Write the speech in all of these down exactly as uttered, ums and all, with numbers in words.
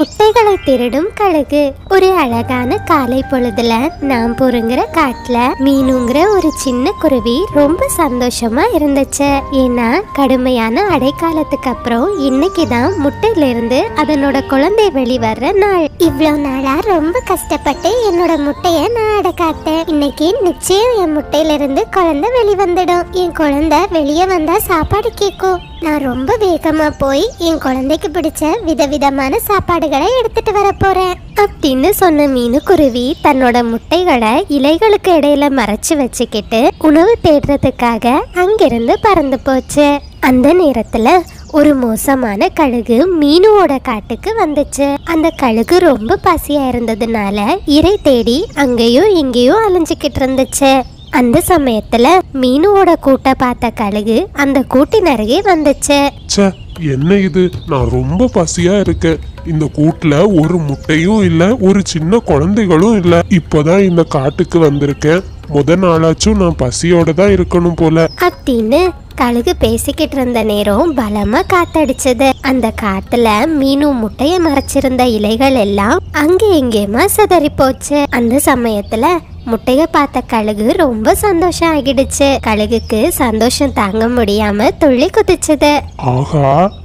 முட்டைகளை திருடும் கழுகு. ஒரு அழகான காலை பொழுதுல நாம் பொறுங்குற காட்டுல மீனுங்கிற ஒரு சின்ன குருவி ரொம்ப சந்தோஷமா இருந்துச்சு. ஏன்னா கடுமையான அடைக்காலத்துக்கு அப்புறம் இன்னைக்குதான் முட்டையில இருந்து அதனோட குழந்தை வெளிவர்ற நாள். இவ்வளவு நாளா ரொம்ப கஷ்டப்பட்டு என்னோட முட்டைய நான் அடைக்காத்தேன். இன்னைக்கு நிச்சயம் என் முட்டையில இருந்து குழந்தை வெளிவந்துடும். என் குழந்தை வெளியே வந்தா சாப்பாடு கேட்கும். நான் ரொம்ப வேகமா போய் என் குழந்தைக்கு பிடிச்ச விதவிதமான சாப்பாடுகளை எடுத்துட்டு வர போறேன் அப்படின்னு சொன்ன மீனு குருவி தன்னோட முட்டைகளை இலைகளுக்கு இடையில மறைச்சு வச்சுக்கிட்டு உணவு தேடுறதுக்காக அங்கிருந்து பறந்து போச்சு. அந்த நேரத்துல ஒரு மோசமான கழுகு மீனுவோட காட்டுக்கு வந்துச்சு. அந்த கழுகு ரொம்ப பசியா இருந்ததுனால இறை தேடி அங்கேயோ எங்கேயோ அலைஞ்சுக்கிட்டு இருந்துச்சு. அந்த சமயத்துல மீனுவோட கூட்ட பார்த்த கழுகு அந்த கூட்டின் அருகே வந்துச்சு. என்ன இது, நான் ரொம்ப பசியா இருக்கேன். இந்த கூட்டுல ஒரு முட்டையும் இல்ல, ஒரு சின்ன குழந்தைகளும் இல்ல. இப்பதான் இந்த காட்டுக்கு வந்திருக்கேன். முத நாளாச்சும் நான் பசியோட தான் இருக்கணும் போல அப்படின்னு கழுகு பேசிக்கிட்டு இருந்த நேரம் பலமா காத்தடிச்சது. அந்த காட்டுல மீனு முட்டைய மறைச்சிருந்த இலைகள் எல்லாம் அங்கே எங்கேயுமா சிதறி போச்சு. அந்த சமயத்துல முட்டைய பார்த்த கழுகு ரொம்ப சந்தோஷம் ஆகிடுச்சு. கழுகுக்கு சந்தோஷம் தாங்க முடியாம துள்ளி குதிச்சது. ஆஹா,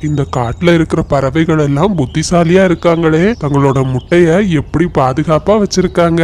இந்த காட்டுல இருக்கிற பறவைகள் எல்லாம் புத்திசாலியா இருக்காங்களே. தங்களோட முட்டைய எப்படி பாதுகாப்பா வச்சிருக்காங்க.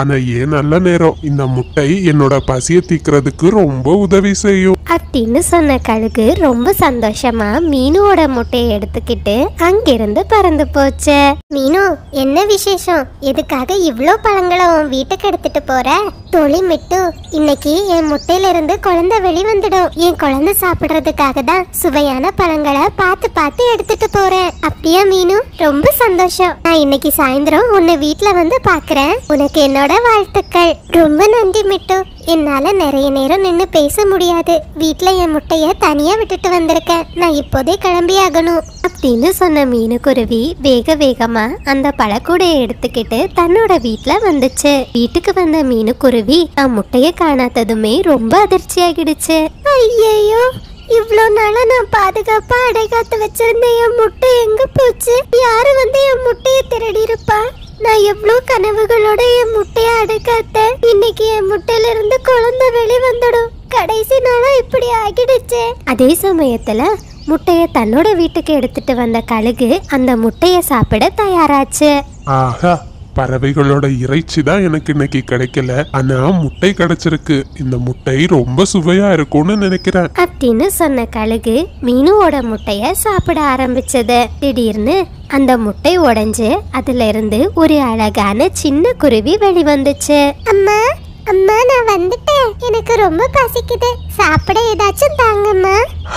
ஆனா ஏன் நல்ல நேரம், இந்த முட்டை என்னோட பசியை தீக்கிறதுக்கு ரொம்ப உதவி செய்யும் அப்படின்னு சொன்ன கழுகு ரொம்ப சந்தோஷமா மீனுவோட முட்டையை எடுத்துக்கிட்டு அங்கிருந்து பறந்து போச்சு. மீனு, என்ன விசேஷம், எதுக்காக இவ்ளோ பழங்களை உன் வீட்டுக்கு எடுத்துட்டு போற? தோழி மிட்டு, இன்னைக்கு என் முட்டையில இருந்து குழந்தை வெளிவந்துடும். என் குழந்தை சாப்பிடுறதுக்காக தான் சுவையான பழங்களை பார்த்து பார்த்து எடுத்துட்டு போறேன். அப்படியா மீனு, ரொம்ப சந்தோஷம். நான் இன்னைக்கு சாயந்தரம் உன்னை வீட்டுல வந்து பாக்குறேன். உனக்கு என்னோட வாழ்த்துக்கள். ரொம்ப நன்றி மிட்டு, என்னால நிறைய நேரம் நின்று பேச முடியாது. வீட்டுல என் முட்டைய தனியா விட்டுட்டு வந்திருக்கேன். நான் இப்போதே கிளம்பி ஆகணும் அப்படின்னு சொன்ன மீனு குருவி வேக வேகமா அந்த பழக்கூடைய எடுத்துக்கிட்டு தன்னோட வீட்டுல வந்துச்சு. வீட்டுக்கு வந்த மீனு குருவி நான் முட்டைய காணாததுமே ரொம்ப அதிர்ச்சி ஆகிடுச்சு. ஐயோ, இவ்ளோ நாளா நான் பாதுகாப்பா அடைகாத்து வச்சிருந்த என் முட்டை எங்க போச்சு? யாரு வந்து என் முட்டைய திருடி இருப்பா? நான் எவ்வளோ கனவுகளோட என் முட்டையை அடைக்காத்தேன். இன்னைக்கு என் முட்டையில இருந்து குழந்தை வெளிவந்துடும். கடைசி நாளா இப்படி ஆகிடுச்சு. அதே சமயத்துல முட்டைய தன்னோட வீட்டுக்கு எடுத்துட்டு வந்த கழுகு அந்த முட்டைய சாப்பிட தயாராச்சு. ஆஹா, பறவைகளோட இறைச்சி தான் எனக்கு இன்னைக்கு கிடைக்கல. ஆனா முட்டை கிடைச்சிருக்கு. இந்த முட்டை ரொம்ப சுவையா இருக்கும்னு நினைக்கிறேன் அப்படின்னு சொன்ன கழுகு மீனுவோட முட்டைய சாப்பிட ஆரம்பிச்சது. திடீர்னு அந்த முட்டை உடைஞ்சு அதுல இருந்து ஒரு அழகான சின்ன குருவி வெளிவந்துச்சு. அம்மா அம்மா, நான் வந்துட்டேன். எனக்கு ரொம்ப பசிக்குது. சாப்பிட ஏதாச்சும் தாங்கம்மா.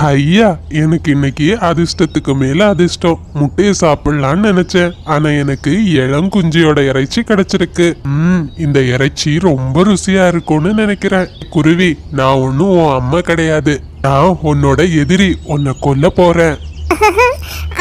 ஐயா, எனக்கு இன்னைக்கு அதிர்ஷ்டத்துக்கு மேல அதிர்ஷ்டம். முட்டையை சாப்பிடலான்னு நினைச்சேன். ஆனா எனக்கு இளங்குஞ்சியோட இறைச்சி கிடைச்சிருக்கு. ம், இந்த இறைச்சி ரொம்ப ருசியா இருக்கும்னு நினைக்கிறேன். குருவி, நான் ஒன்னும் உன் அம்மா கிடையாது. நான் உன்னோட எதிரி. உன்னை கொல்ல போறேன்.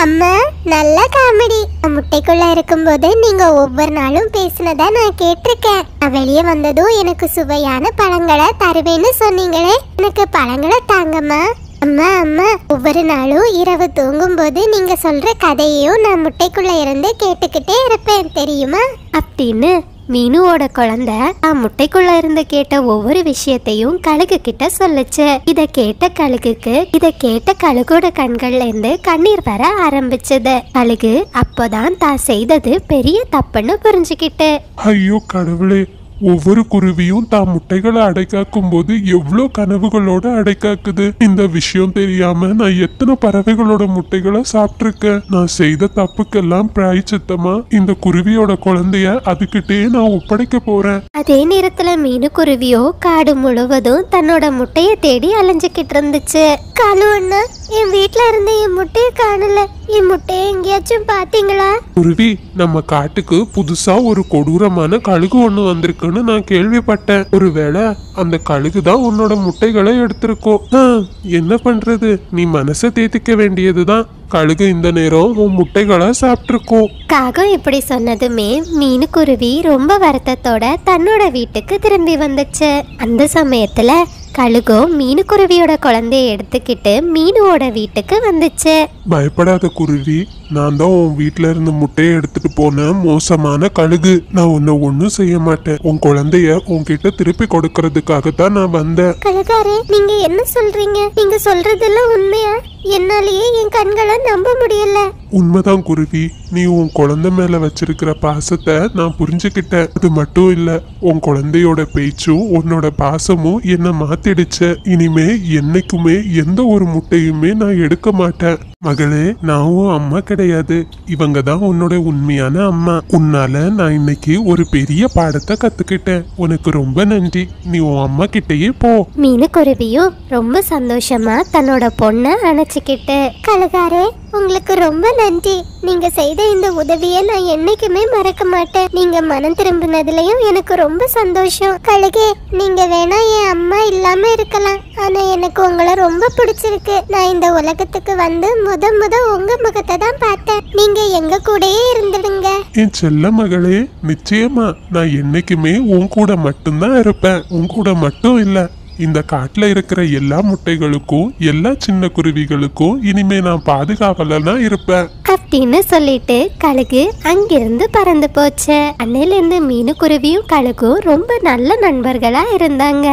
அம்மா, நல்ல காமெடி. முட்டைக்குள்ள இருக்கும்போது நீங்க ஒவ்வொரு நாளும் பேசினதா நான் கேட்டிருக்கேன். நான் வெளியே வந்ததும் எனக்கு சுவையான பழங்களை தருவேன்னு சொன்னீங்களே, எனக்கு பழங்களை தாங்கம்மா. அம்மா அம்மா, ஒவ்வொரு நாளும் இரவு தூங்கும் போது நீங்க சொல்ற கதையையும் நான் முட்டைக்குள்ள இருந்து கேட்டுக்கிட்டே இருப்பேன் தெரியுமா அப்படின்னு மீனுவோட குழந்தை தான் முட்டைக்குள்ள இருந்து கேட்ட ஒவ்வொரு விஷயத்தையும் கழுகு கிட்ட சொல்லுச்சு. இத கேட்ட கழுகுக்கு இத கேட்ட கழுகோட கண்கள்ல இருந்து கண்ணீர் வர ஆரம்பிச்சது. கழுகு அப்போதான் தான் செய்தது பெரிய தப்புன்னு புரிஞ்சுக்கிட்டு, ஐயோ கடவுளே, ஒவ்வொரு குருவியும் தான் முட்டைகளை அடைக்காக்கும் போது எவ்வளோ கனவுகளோட அடைக்காக்குது. இந்த விஷயம் தெரியாம நான் எத்தனை பறவைகளோட முட்டைகளை சாப்பிட்டுருக்கேன். நான் செய்த தப்புக்கெல்லாம் பிராயச்சித்தமா இந்த குருவியோட குழந்தைய அதுக்கிட்டே நான் ஒப்படைக்க போறேன். அதே நேரத்துல மீனு குருவியோ காடு முழுவதும் தன்னோட முட்டையை தேடி அலைஞ்சுக்கிட்டு இருந்துச்சு. காலுன்னா, என் வீட்டுல இருந்து என் முட்டைய காணல. என் முட்டைய எங்கேயாச்சும் பாத்தீங்களா? குருவி, நம்ம காட்டுக்கு புதுசா ஒரு கொடூரமான கழுகு ஒண்ணு வந்திருக்குன்னு நான் கேள்விப்பட்டேன். ஒருவேளை அந்த கழுகு தான் உன்னோட முட்டைகளை எடுத்திருக்கோம். என்ன பண்றது, நீ மனசை தேத்திக்க வேண்டியதுதான். கழுகு இந்த நேரம் உன் முட்டைகளை சாப்பிட்டுருக்கோம். காகம் இப்படி சொன்னதுமே மீனு குருவி ரொம்ப வருத்தத்தோட தன்னோட வீட்டுக்கு திரும்பி வந்துச்சு. அந்த சமயத்துல கழுகு மீனு குருவியோட குழந்தையை எடுத்துக்கிட்டு மீனுவோட வீட்டுக்கு வந்துச்சு. பயப்படாத குருவி, நான் தான் உன் வீட்டுல இருந்து முட்டையை எடுத்துட்டு போன மோசமான கழுகு. நான் உன்னை ஒன்னும் செய்ய மாட்டேன். உன் குழந்தைய உன்கிட்ட திருப்பி கொடுக்கறதுக்காக தான் நான் வந்தேன். கழுகாரே, நீங்க என்ன சொல்றீங்க? நீங்க சொல்றதெல்லாம் உண்மையா? என்னாலேயே என் கண்களை நம்ப முடியல. உண்மைதான் குருவி, நீ உன் குழந்தை மேல வச்சிருக்கிற பாசத்தை நான் புரிஞ்சுக்கிட்டேன். அது மட்டும் இல்ல, உன் குழந்தையோட பேச்சும் உன்னோட பாசமும் என்ன மாத்திடுச்சு. இனிமே என்னைக்குமே எந்த ஒரு முட்டையுமே நான் எடுக்க மாட்டேன். மகளே, நான் உன் அம்மா கிடையாது. இவங்க தான் உன்னோட உண்மையான அம்மா. உன்னால நான் இன்னைக்கு ஒரு பெரிய பாடத்தை கத்துக்கிட்டேன். உனக்கு ரொம்ப நன்றி. நீ உன் அம்மா கிட்டயே போ. மீனு குருவியும் ரொம்ப சந்தோஷமா தன்னோட பொண்ணை அணைச்சுக்கிட்டு, கழுகாரே உங்களுக்கு ரொம்ப நன்றி. நீங்க செய்த இந்த உதவியை நான் என்னைக்குமே மறக்க மாட்டேன். நீங்க மனம் திரும்பினதுலயும் எனக்கு ரொம்ப சந்தோஷம். கழுகே, நீங்க வேணா என் அம்மா இல்லாம இருக்கலாம், ஆனா எனக்கு உங்களை ரொம்ப பிடிச்சிருக்கு. நான் இந்த உலகத்துக்கு வந்து முத முத உங்க முகத்தை தான் பார்த்தேன். நீங்க எங்க கூடயே இருந்துடுங்க. என் செல்ல மகளே, நிச்சயமா நான் என்னைக்குமே உன் கூட மட்டும்தான் இருப்பேன். உன் கூட மட்டும் இல்ல, இந்த காட்டுல இருக்கிற எல்லா முட்டைகளுக்கும் எல்லா சின்ன குருவிகளுக்கும் இனிமே நான் பாதுகாவலனா இருப்பேன் அப்படின்னு சொல்லிட்டு கழுகு அங்கிருந்து பறந்து போச்சு. அன்னையில இருந்து மீனு குருவியும் கழுகும் ரொம்ப நல்ல நண்பர்களா இருந்தாங்க.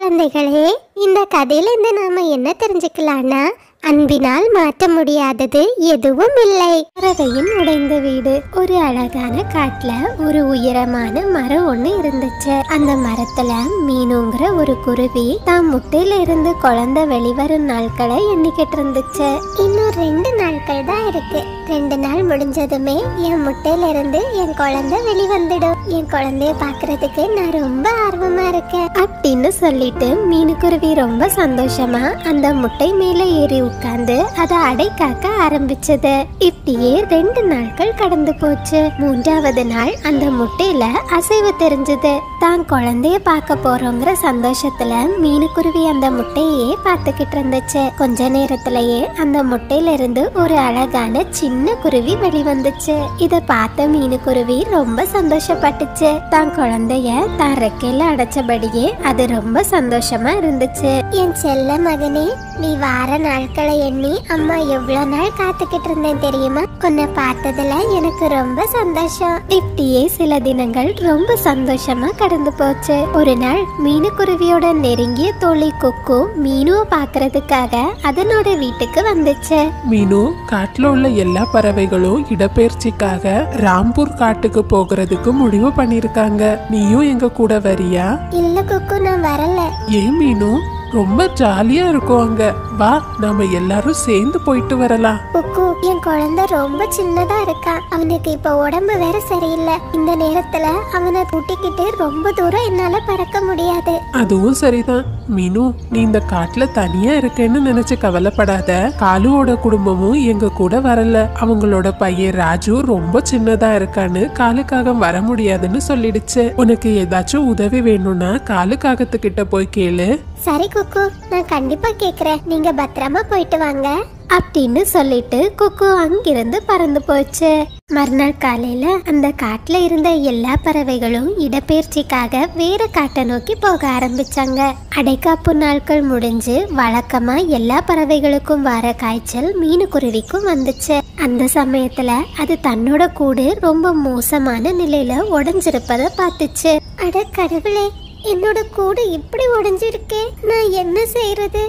குழந்தைகளே, இந்த கதையில இருந்து நாம என்ன தெரிஞ்சுக்கலாம்னா, அன்பினால் மாற்ற முடியாதது எதுவும் இல்லை. பறவையின் உடைந்த வீடு. ஒரு அழகான காட்டுல ஒரு உயரமான மரம் ஒண்ணு இருந்துச்சு. அந்த மரத்துல மீனுங்கிற ஒரு குருவி தான் முட்டையில இருந்து குழந்தை வெளிவரும் நாட்களை எண்ணிக்கிட்டு இருந்துச்சு. இன்னும் ரெண்டு நாட்கள் தான் இருக்கு. ரெண்டு நாள் முடிஞ்சதுமே என் முட்டையில இருந்து என் குழந்தை வெளிவந்துடும். என் குழந்தைய பாக்குறதுக்கு நான் ரொம்ப ஆர்வமா இருக்கேன் அப்படின்னு சொல்லிட்டு மீனு குருவி ரொம்ப சந்தோஷமா அந்த முட்டை மேல ஏறி உட்கார்ந்து அதை அடை காக்க ஆரம்பிச்சது. இப்படியே ரெண்டு நாட்கள் கடந்து போச்சு. மூன்றாவது நாள் அந்த முட்டையில அசைவு தெரிஞ்சது. தான் குழந்தைய பார்க்க போறோங்கிற சந்தோஷத்துல மீனு குருவி அந்த முட்டையே பார்த்துக்கிட்டு இருந்துச்சு. கொஞ்ச நேரத்திலேயே அந்த முட்டையில இருந்து ஒரு அழகான சின்ன குருவி வெளிவந்துச்சு. இத பார்த்த மீனு குருவி ரொம்ப சந்தோஷப்பட்டுச்சு. தான் குழந்தைய தான் ரெக்கையில அடைச்சபடியே அது ரொம்ப சந்தோஷமா இருந்துச்சு. என் செல்ல மகனே, நீ வார நாட்களை எண்ணி அம்மா எவ்வளவு நாள் காத்துக்கிட்டு இருந்தேன் தெரியுமா? உன்னை பார்த்ததுல எனக்கு ரொம்ப சந்தோஷம். இப்படியே சில தினங்கள் ரொம்ப சந்தோஷமா கடந்து போச்சு. ஒரு நாள் மீனு குருவியோட நெருங்கிய தோழி கொக்கு மீனுவை பாக்குறதுக்காக அதனோட வீட்டுக்கு வந்துச்சு. மீனு, காட்டுல உள்ள எல்லா பறவைகளும் இடப்பெயர்ச்சிக்காக ராம்பூர் காட்டுக்கு போகிறதுக்கு முடிவு பண்ணிருக்காங்க. நீயும் எங்க கூட வரியா? இல்ல கொக்கு, நான் வரல. ஏன் மீனு, ரொம்ப ஜாலியா இருக்கும் அங்க. வா, நாம எல்லாரும் சேர்ந்து போயிட்டு வரலாம். குக்கு, என் குழந்தை ரொம்ப சின்னதா இருக்கா. அவனுக்கு இப்ப உடம்பு வேற சரியில்லை. இந்த நேரத்துல அவனை கூட்டிக்கிட்டு ரொம்ப தூரம் என்னால பறக்க முடியாது. அதுவும் சரிதான் மீனு, நீ இந்த காட்டுல தனியா இருக்கேன்னு நினைச்சு கவலைப்படாத. காலுவோட குடும்பமும் எங்க கூட வரல. அவங்களோட பையன் ராஜு ரொம்ப சின்னதா இருக்கான்னு காலுக்காக வர முடியாதுன்னு சொல்லிடுச்சு. உனக்கு ஏதாச்சும் உதவி வேணும்னா காலுக்காகத்துக்கிட்ட போய் கேளு. சரி குக்கு, நான் கண்டிப்பா கேக்குறேன். நீங்க பத்திரமா போயிட்டு வாங்க அப்படின்னு சொல்லிட்டு குக்கு அங்கிருந்து பறந்து போச்சு. மறுநாள் காலையில அந்த காட்டுல இருந்த எல்லா பறவைகளும் இடப்பெயர்ச்சிக்காக வேற காட்டை நோக்கி போக ஆரம்பிச்சாங்க. அடைக்காப்பு நாட்கள் முடிஞ்சு வழக்கமா எல்லா பறவைகளுக்கும் வர காய்ச்சல் மீனு குருவிக்கும் வந்துச்சு. அந்த சமயத்துல அது தன்னோட கூடு ரொம்ப மோசமான நிலையில உடைஞ்சிருப்பதை பார்த்துச்சு. அட கடவுளே, என்னோட கூடு இப்படி உடைஞ்சிருக்கே, நான் என்ன செய்யறது?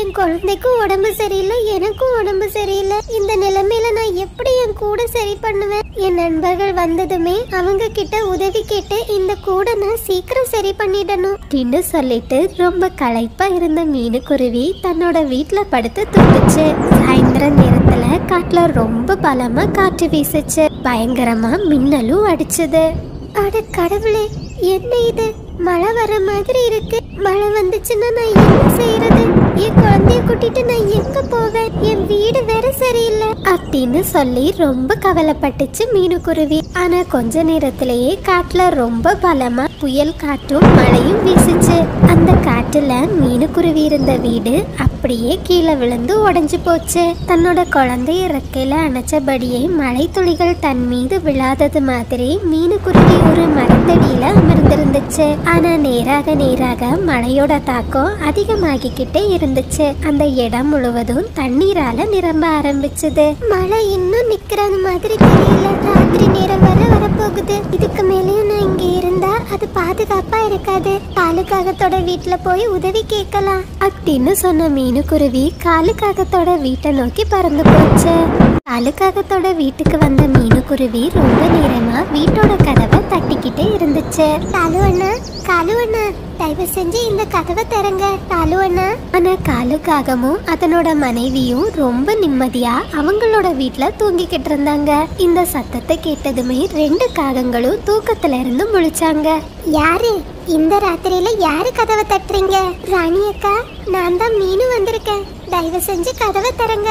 என் குழந்தைக்கும் உடம்பு சரியில்லை, எனக்கும் உடம்பு சரியில்லை. இந்த நிலைமையில நான் எப்படி என் கூட சரி பண்ணுவேன்? என் நண்பர்கள் வந்ததுமே அவங்க கிட்ட உதவி கேட்டு இந்த கூட நான் சீக்கிரம் சரி பண்ணிடணும் அப்படின்னு சொல்லிட்டு ரொம்ப களைப்பா இருந்த மீனு குருவி தன்னோட வீட்டுல படுத்து தூங்குச்சு. சாயந்தர நேரத்துல காட்டுல ரொம்ப பலமா காற்று வீசுச்சு. பயங்கரமா மின்னலும் அடிச்சது. அட கடவுளே, என்ன இது? மழை வர மாதிரி இருக்கு. மழை வந்துச்சுன்னா நான் என்ன செய்யறது? ये குழந்தையை கூட்டிட்டு நான் எங்க போவேன்? என் வீடு வேற சரியில்லை அப்படினு சொல்லி ரொம்ப கவலைப்பட்டுச்சு மீனு குருவி. ஆனா கொஞ்ச நேரத்திலேயே காட்டுல ரொம்ப பலமா புயல் காற்றும் மழையும் வீசிச்சு. அந்த காட்டுல மீனு குருவி இருந்த வீடு அப்படியே கீழே விழுந்து உடைஞ்சு போச்சு. தன்னோட குழந்தை இறக்கையில அணைச்சபடியே மழை துளிகள் தன் மீது விழாதது மாதிரி மீனு குருவி ஒரு மரத்தடியில அமர்ந்திருந்துச்சு. ஆனா நேராக நேராக மழையோட தாக்கம் அதிகமாகிக்கிட்டே இருந்துச்சு. அந்த இடம் முழுவதும் தண்ணீரால நிரம்ப ஆரம்பிச்சது. மழை இன்னும் நிக்கிறது மாதிரி தெரியல. ராத்திரி நேரம் வர வரப்போகுது. இதுக்கு மேலேயும் நான் இங்க இருந்தா அது பாதுகாப்பா இருக்காது. காலுக்காகத்தோட வீட்டுல போய் உதவி கேட்கலாம் அப்படின்னு சொன்ன மீனு குருவி காலுக்காகத்தோட வீட்டை நோக்கி பறந்து போச்சு. காலுக்காகத்தோட வீட்டுக்கு வந்த மீனு குருவி ரொம்ப நேரமா வீட்டோட கதவை தட்டிக்கிட்டே இருந்துச்சு. காலு அண்ணா, காலு அண்ணா, தயவு செஞ்சு இந்த கதவை திறங்க காலு அண்ணா. ஆனா காலுக்காகமும் அதனோட மனைவியும் ரொம்ப நிம்மதியா அவங்களோட வீட்டுல தூங்கிக்கிட்டு இருந்தாங்க. இந்த சத்தத்தை கேட்டதுமே ரெண்டு காகங்களும் தூக்கத்துல இருந்து முழிச்சாங்க. யாரு இந்த ராத்திரியில யாரு கதவை தட்டுறீங்க? ராணி அக்கா, நான் தான் மீனு வந்திருக்கேன். தயவு செஞ்சு கதவை திறங்க.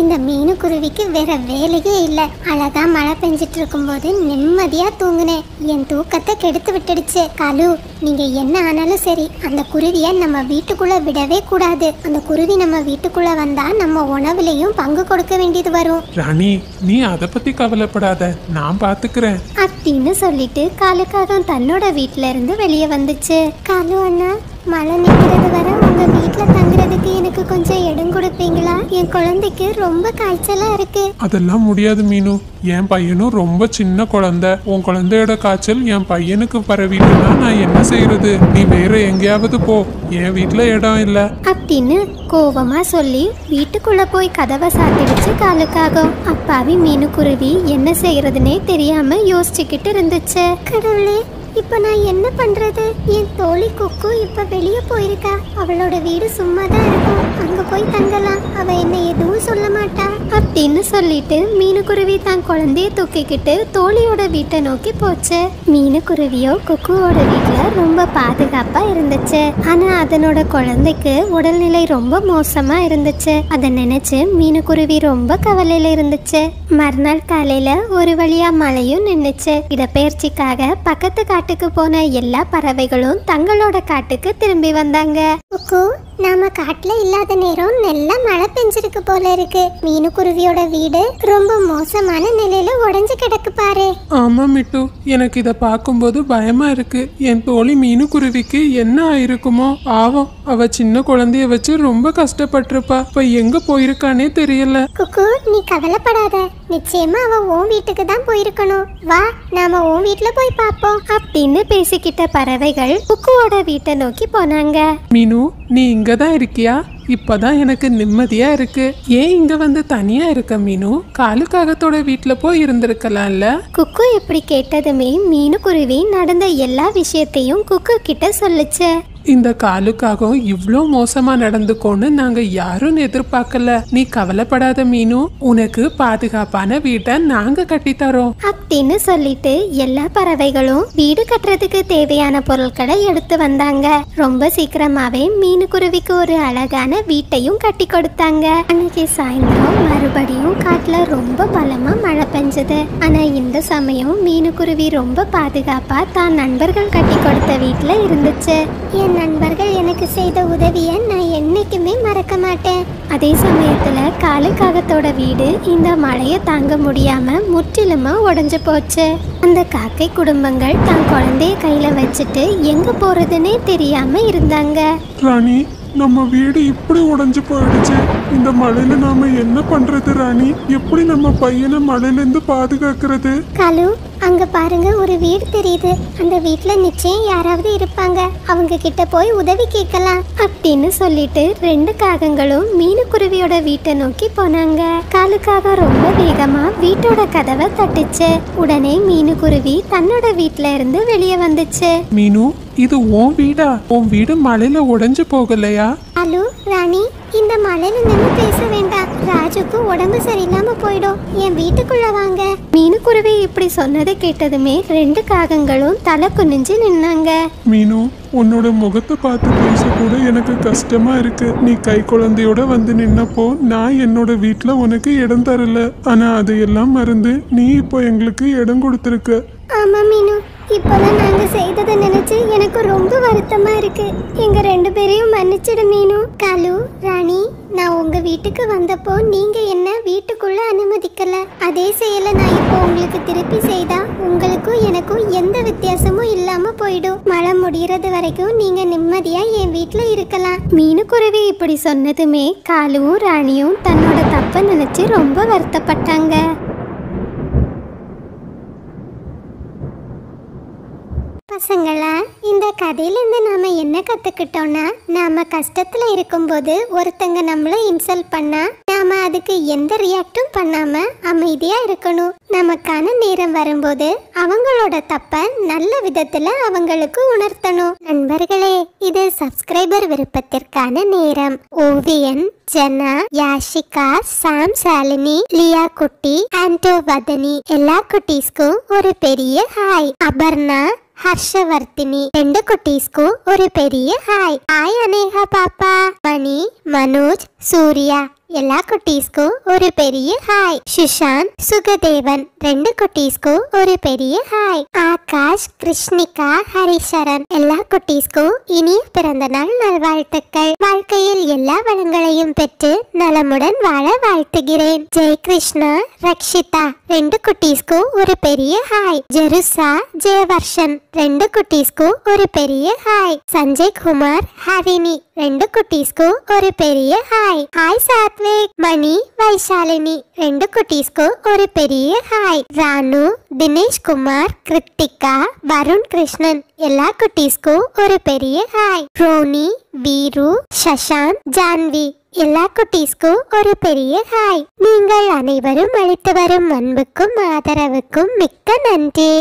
இந்த மீனு குருவிக்கு வேற வேலையே இல்ல. அழகா மழை பெஞ்சிட்டு இருக்கும் போது நிம்மதியா தூங்குனேன், என் தூக்கத்தை கெடுத்து விட்டுடுச்சு. காலு, நீங்க என்ன ஆனாலும் சரி அந்த குருவிய நம்ம வீட்டுக்குள்ள விடவே கூடாது. அந்த குருவி நம்ம வீட்டுக்குள்ள வந்தா நம்ம உணவுலயும் பங்கு கொடுக்க வேண்டியது வரும். ராணி, நீ அத பத்தி கவலைப்படாத, நான் பாத்துக்கிறேன் அப்படின்னு சொல்லிட்டு காலுக்காகம் தன்னோட வீட்டுல இருந்து வெளியே வந்துச்சு. காலு அண்ணா, மழை நிற்கிறது வர உங்க வீட்டுல தங்குறதுக்கு எனக்கு கொஞ்சம் இடம் கொடுப்பீங்களா? என் குழந்தைக்கு ரொம்ப காய்ச்சலா இருக்கு. அதெல்லாம் முடியாது மீனு, என் பையனும் ரொம்ப சின்ன குழந்தை. உன் குழந்தையோட காய்ச்சல் என் பையனுக்கு பரவிட்டுனா நான் என்ன செய்யறது? நீ வேற எங்கேயாவது போ, என் வீட்டுல இடம் இல்ல அப்படின்னு கோபமா சொல்லி வீட்டுக்குள்ள போய் கதவை சாத்திடுச்சு காலுக்காகும். அப்பாவி மீனு குருவி என்ன செய்யறதுன்னே தெரியாம யோசிச்சுக்கிட்டு இருந்துச்சு. கடவுளே, இப்போ நான் என்ன பண்றது? என் தோழி குக்கு இப்ப வெளியே போயிருக்கா. அவளோட வீடு சும்மா தான் இருக்கும், அங்க போய் தங்கலாம். அவ என்ன எதுவும் சொல்ல மாட்டா அப்படின்னு சொல்லிட்டு மீனுக்குருவி தான் குழந்தைய தூக்கிக்கிட்டு தோழியோட வீட்டை நோக்கி போச்சு. மீனுக்குருவியோ குக்குவோட வீட்டுல ரொம்ப பாதுகாப்பா இருந்துச்சு. ஆனா அதனோட குழந்தைக்கு உடல்நிலை ரொம்ப மோசமா இருந்துச்சு. அதை நினைச்சு மீனுக்குருவி ரொம்ப கவலையில இருந்துச்சு. மறுநாள் காலையில ஒரு வழியா மழையும் நின்னுச்சு. இடப்பெயர்ச்சிக்காக பக்கத்து காட்டுக்கு போன எல்லா பறவைகளும் தங்களோட காட்டுக்கு திரும்பி வந்தாங்க. குக்கு, நாம காட்டுல இல்லாத நேரம் நல்லா மழை பெஞ்சிருக்கு போல இருக்கு. மீனு குருவியோட வீடு ரொம்ப மோசமான நிலையில உடைஞ்சு கிடக்கு பாரு. ஆமா மிட்டு, எனக்கு இத பாக்கும்போது பயமா இருக்கு. என் தோழி மீனு குருவிக்கு என்ன ஆயிருக்குமோ? ஆவும், அவ சின்ன குழந்தைய வச்சு ரொம்ப கஷ்டப்பட்டிருப்பா. இப்ப எங்க போயிருக்கானே தெரியல. குக்கு, நீ கவலைப்படாத, நிச்சயமா அவ உன் வீட்டுக்கு தான் போயிருக்கணும். வா, நாம உன் வீட்டுல போய் பாப்போம் அப்படின்னு பேசிக்கிட்ட பறவைகள் குக்குவோட வீட்டை நோக்கி போனாங்க. மீனு, நீ இங்கதான் இருக்கியா? இப்பதான் எனக்கு நிம்மதியா இருக்கு. ஏன் இங்க வந்து தனியா இருக்க மீனு? காலுக்காகத்தோட வீட்டுல போய் இருந்திருக்கலாம்ல. குக்கு இப்படி கேட்டதுமே மீனு குருவி நடந்த எல்லா விஷயத்தையும் குக்கு கிட்ட சொல்லுச்சு. இந்த காலுக்காக இவ்ளோ மோசமா நடந்துக்கோன்னு நாங்க யாரும் எதிர்பார்க்கல. நீ கவலைப்படாத மீனு, உனக்கு பாதுகாப்பான வீட்டை நாங்க கட்டி தரோம் அப்படின்னு சொல்லிட்டு எல்லா பறவைகளும் வீடு கட்டுறதுக்கு தேவையான பொருட்களை எடுத்து வந்தாங்க. ரொம்ப சீக்கிரமாவே மீனு குருவிக்கு ஒரு அழகான வீட்டையும் கட்டி கொடுத்தாங்க. அன்னைக்கு சாயந்தரம் மறுபடியும் காட்டுல ரொம்ப பலமா மழை பெஞ்சது. ஆனா இந்த சமயம் மீனு குருவி ரொம்ப பாதுகாப்பா தான் நண்பர்கள் கட்டி கொடுத்த வீட்டுல இருந்துச்சு. என் நண்பர்கள் எனக்கு செய்த உதவியை நான் என்னைக்குமே மறக்க மாட்டேன். அதே சமயத்துல காலுக்காகத்தோட வீடு இந்த மழையை தாங்க முடியாம முற்றிலுமா உடைஞ்சு போச்சு. அந்த காக்கை குடும்பங்கள் தான் குழந்தைய கையில வச்சுட்டு எங்க போறதுன்னே தெரியாம இருந்தாங்க. ராணி, நம்ம வீடு இப்படி உடைஞ்சு போயிடுச்சு. இந்த மழையில நாம என்ன பண்றது ராணி? எப்படி நம்ம பையனை மழையில இருந்து பாதுகாக்கிறது? காலு, அங்க பாருங்க, ஒரு வீடு தெரியுது. அந்த வீட்டுல நிச்சயம் யாராவது இருப்பாங்க. அவங்க கிட்ட போய் உதவி கேட்கலாம் அப்படின்னு சொல்லிட்டு ரெண்டு காகங்களும் மீனு குருவியோட வீட்டை நோக்கி போனாங்க. காலுக்காக ரொம்ப வேகமா வீட்டோட கதவை தட்டுச்சு. உடனே மீனு குருவி தன்னோட வீட்டுல இருந்து வெளியே வந்துச்சு. மீனு, இது உன் வீடா? உன் வீடு மழையில உடைஞ்சு போகலையா? ஹலோ ராணி, இந்த மலையில நின்னு பேச வேண்டாம், ராஜுக்கு உடம்பு சரியில்லாம போய்டும், என் வீட்டுக்குள்ள வாங்க. மீனு குருவி இப்படி சொன்னதை கேட்டதுமே ரெண்டு காகங்களும் தலை குனிஞ்சு நின்னாங்க. மீனு, உன்னோட முகத்தை பார்த்து பேச கூட எனக்கு கஷ்டமா இருக்கு. நீ கை குழந்தையோட வந்து நின்னப்போ நான் என்னோட வீட்டுல உனக்கு இடம் தரல, ஆனா அதையெல்லாம் மறந்து நீ இப்போ எங்களுக்கு இடம் கொடுத்திருக்க. ஆமா மீனு, இப்போதான் நாங்க செய்ததை நினைச்சு எனக்கு ரொம்ப வருத்தமா இருக்கு. எங்க ரெண்டு பேரையும் மன்னிச்சிடு மீனு. காலு, ராணி, நான் உங்க வீட்டுக்கு வந்தப்போ நீங்க என்ன வீட்டுக்குள்ள அனுமதிக்கல. அதே செயலை நான் இப்போ உங்களுக்கு திருப்பி செய்தா உங்களுக்கும் எனக்கும் எந்த வித்தியாசமும் இல்லாம போயிடும். மழை முடியறது வரைக்கும் நீங்க நிம்மதியா என் வீட்டுல இருக்கலாம். மீனு குருவி இப்படி சொன்னதுமே காலுவும் ராணியும் தன்னோட தப்ப நினைச்சு ரொம்ப வருத்தப்பட்டாங்க. பசங்களா, இந்த கதையிலேருந்து நாம் என்ன கற்றுக்கிட்டோன்னா, நாம் கஷ்டத்தில் இருக்கும்போது ஒருத்தங்க நம்மளை இன்சல்ட் பண்ணால் நாம் அதுக்கு எந்த ரியாக்டும் பண்ணாமல் அமைதியாக இருக்கணும். நமக்கான நேரம் வரும்போது அவங்களோட தப்பை நல்ல விதத்தில் அவங்களுக்கு உணர்த்தணும். நண்பர்களே, இது சப்ஸ்கிரைபர் விருப்பத்திற்கான நேரம். ஓவியன், ஜனா, யாஷிகா, சாம், சாலினி, லியா குட்டி, ஆண்டோ வதனி எல்லா குட்டீஸ்க்கும் ஒரு பெரிய ஹாய். அபர்ணா, ஹர்ஷவர்த்தினி ரெண்டு குட்டீஸ்க்கு ஒரு பெரிய ஹாய். ஹாய் அனேகா பாப்பா, மணி, மனோஜ், சூர்யா எல்லா குட்டீஸ்க்கும் ஒரு பெரிய ஹாய். சுஷாந்த், சுகதேவன் ரெண்டு குட்டீஸ்க்கும் ஒரு பெரிய ஹாய். ஆகாஷ், கிருஷ்ணிகா, ஹரிசரன் எல்லா குட்டீஸ்க்கும் இனிய பிறந்த நாள் நல்வாழ்த்துக்கள். வாழ்க்கையில் எல்லா வளங்களையும் பெற்று நலமுடன் வாழ வாழ்த்துகிறேன். ஜெயகிருஷ்ணா, ரக்ஷிதா ரெண்டு குட்டீஸ்க்கும் ஒரு பெரிய ஹாய். ஜெருசா, ஜெயவர்ஷன் ரெண்டு குட்டீஸ்க்கும் ஒரு பெரிய ஹாய். சஞ்சய் குமார், ஹரிணி రెండు కుటీస్కు ఒక పెరియ హాయ్. హాయ్ సాత్విక్, మణి, వైశాలిని రెండు కుటీస్కు ఒక పెరియ హాయ్. రాను, దినేష్ కుమార్, కృతికా, వరుణ్ కృష్ణన్ எல்லா குட்டீஸ்க்கும் ஒரு பெரிய ஹாய். ரோனி, வீரு, சசாந்த், ஜான்வி எல்லா குட்டீஸ்க்கும் ஒரு பெரிய ஹாய். நீங்கள் அனைவரும் அளித்து வரும் அன்புக்கும் ஆதரவுக்கும் மிக்க நன்றி.